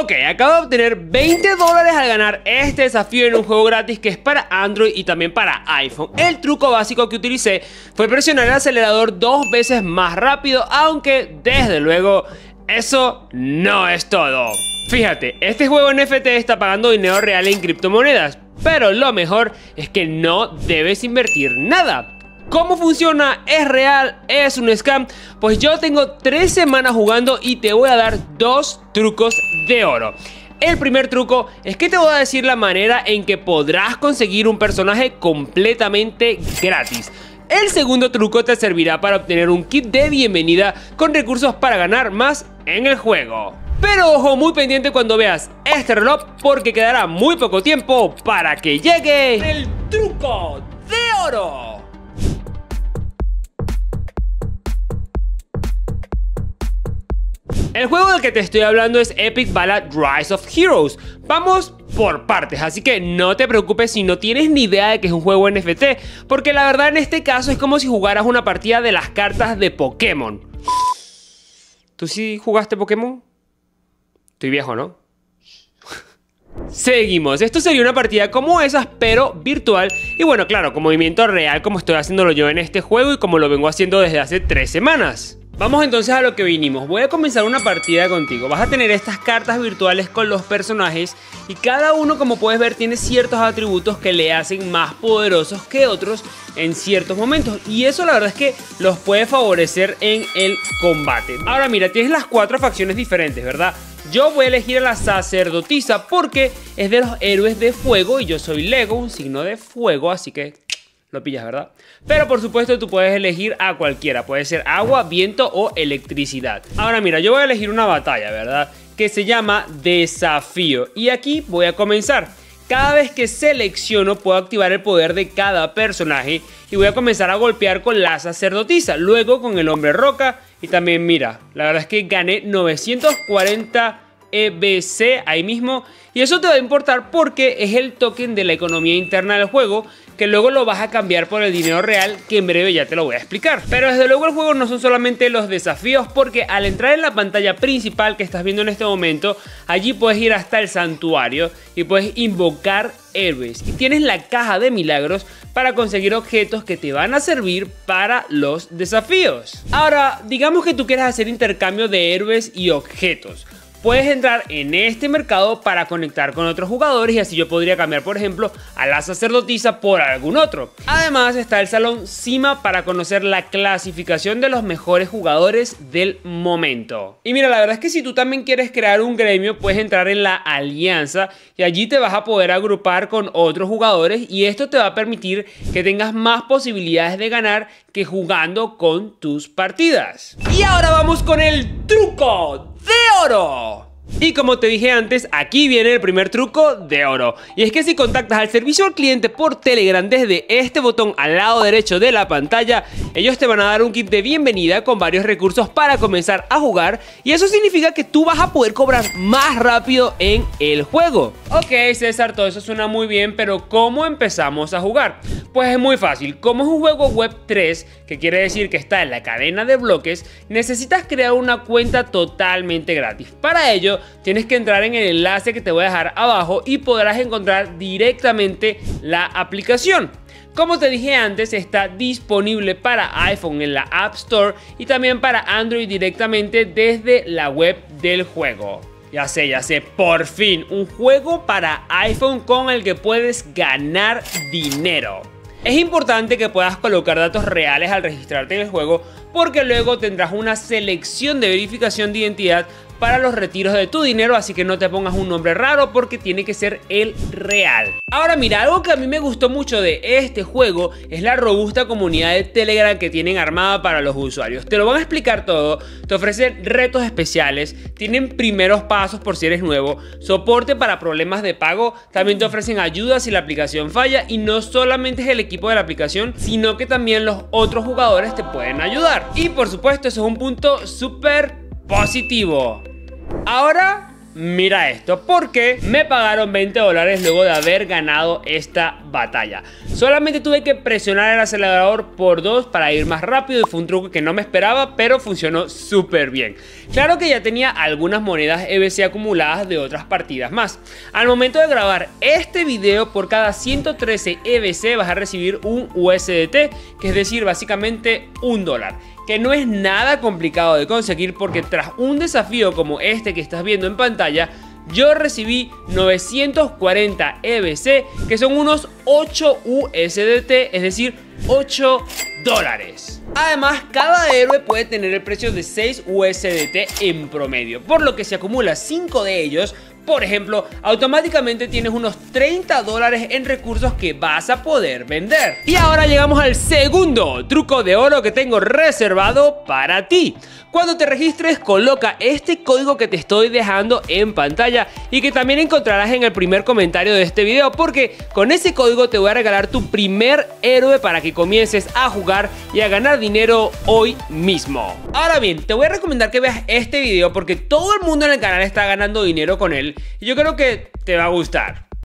Ok, acabo de obtener $20 al ganar este desafío en un juego gratis que es para Android y también para iPhone. El truco básico que utilicé fue presionar el acelerador 2 veces más rápido, aunque desde luego eso no es todo. Fíjate, este juego NFT está pagando dinero real en criptomonedas, pero lo mejor es que no debes invertir nada. ¿Cómo funciona? ¿Es real? ¿Es un scam? Pues yo tengo 3 semanas jugando y te voy a dar 2 trucos de oro. El primer truco es que te voy a decir la manera en que podrás conseguir un personaje completamente gratis. El segundo truco te servirá para obtener un kit de bienvenida con recursos para ganar más en el juego. Pero ojo, muy pendiente cuando veas este reloj porque quedará muy poco tiempo para que llegue el truco de oro. El juego del que te estoy hablando es Epic Ballad Rise of Heroes. Vamos por partes, así que no te preocupes si no tienes ni idea de que es un juego NFT, porque la verdad en este caso es como si jugaras una partida de las cartas de Pokémon. ¿Tú sí jugaste Pokémon? Estoy viejo, ¿no? Seguimos, esto sería una partida como esas pero virtual y bueno, claro, con movimiento real como estoy haciéndolo yo en este juego y como lo vengo haciendo desde hace 3 semanas. Vamos entonces a lo que vinimos. Voy a comenzar una partida contigo. Vas a tener estas cartas virtuales con los personajes y cada uno, como puedes ver, tiene ciertos atributos que le hacen más poderosos que otros en ciertos momentos y eso la verdad es que los puede favorecer en el combate. Ahora mira, tienes las 4 facciones diferentes, ¿verdad? Yo voy a elegir a la sacerdotisa porque es de los héroes de fuego y yo soy Lego, un signo de fuego, así que lo pillas, ¿verdad? Pero por supuesto tú puedes elegir a cualquiera. Puede ser agua, viento o electricidad. Ahora mira, yo voy a elegir una batalla, ¿verdad? Que se llama desafío. Y aquí voy a comenzar. Cada vez que selecciono puedo activar el poder de cada personaje. Y voy a comenzar a golpear con la sacerdotisa. Luego con el hombre roca. Y también mira, la verdad es que gané 940 EBC ahí mismo. Y eso te va a importar porque es el token de la economía interna del juego, que luego lo vas a cambiar por el dinero real, que en breve ya te lo voy a explicar. Pero desde luego el juego no son solamente los desafíos, porque al entrar en la pantalla principal que estás viendo en este momento, allí puedes ir hasta el santuario y puedes invocar héroes. Y tienes la caja de milagros para conseguir objetos que te van a servir para los desafíos. Ahora, digamos que tú quieres hacer intercambio de héroes y objetos. Puedes entrar en este mercado para conectar con otros jugadores y así yo podría cambiar, por ejemplo, a la sacerdotisa por algún otro. Además está el salón CIMA para conocer la clasificación de los mejores jugadores del momento. Y mira, la verdad es que si tú también quieres crear un gremio, puedes entrar en la alianza y allí te vas a poder agrupar con otros jugadores y esto te va a permitir que tengas más posibilidades de ganar que jugando con tus partidas. Y ahora vamos con el truco de oro. Y como te dije antes, aquí viene el primer truco de oro. Y es que si contactas al servicio al cliente por Telegram desde este botón al lado derecho de la pantalla, ellos te van a dar un kit de bienvenida con varios recursos para comenzar a jugar. Y eso significa que tú vas a poder cobrar más rápido en el juego. Ok, César, todo eso suena muy bien, pero ¿cómo empezamos a jugar? Pues es muy fácil. Como es un juego web 3, que quiere decir que está en la cadena de bloques, necesitas crear una cuenta totalmente gratis. Para ello, tienes que entrar en el enlace que te voy a dejar abajo y podrás encontrar directamente la aplicación. Como te dije antes, está disponible para iPhone en la App Store y también para Android directamente desde la web del juego. Ya sé, por fin, un juego para iPhone con el que puedes ganar dinero. Es importante que puedas colocar datos reales al registrarte en el juego porque luego tendrás una selección de verificación de identidad para los retiros de tu dinero, así que no te pongas un nombre raro porque tiene que ser el real. Ahora mira, algo que a mí me gustó mucho de este juego es la robusta comunidad de Telegram que tienen armada para los usuarios. Te lo van a explicar todo, te ofrecen retos especiales, tienen primeros pasos por si eres nuevo, soporte para problemas de pago, también te ofrecen ayuda si la aplicación falla y no solamente es el equipo de la aplicación, sino que también los otros jugadores te pueden ayudar. Y por supuesto, eso es un punto súper positivo. Ahora mira esto, porque me pagaron 20 dólares luego de haber ganado esta batalla. Solamente tuve que presionar el acelerador por 2 para ir más rápido, y fue un truco que no me esperaba, pero funcionó súper bien. Claro que ya tenía algunas monedas EBC acumuladas de otras partidas más. Al momento de grabar este video, por cada 113 EBC vas a recibir un USDT, que es decir, básicamente $1. Que no es nada complicado de conseguir, porque tras un desafío como este que estás viendo en pantalla, yo recibí 940 EBC, que son unos 8 USDT, es decir, $8. Además, cada héroe puede tener el precio de 6 USDT en promedio, por lo que si acumulas 5 de ellos, por ejemplo, automáticamente tienes unos $30 en recursos que vas a poder vender. Y ahora llegamos al segundo truco de oro que tengo reservado para ti. Cuando te registres, coloca este código que te estoy dejando en pantalla y que también encontrarás en el primer comentario de este video, porque con ese código te voy a regalar tu primer héroe para que comiences a jugar y a ganar dinero hoy mismo. Ahora bien, te voy a recomendar que veas este video porque todo el mundo en el canal está ganando dinero con él. Y yo creo que te va a gustar.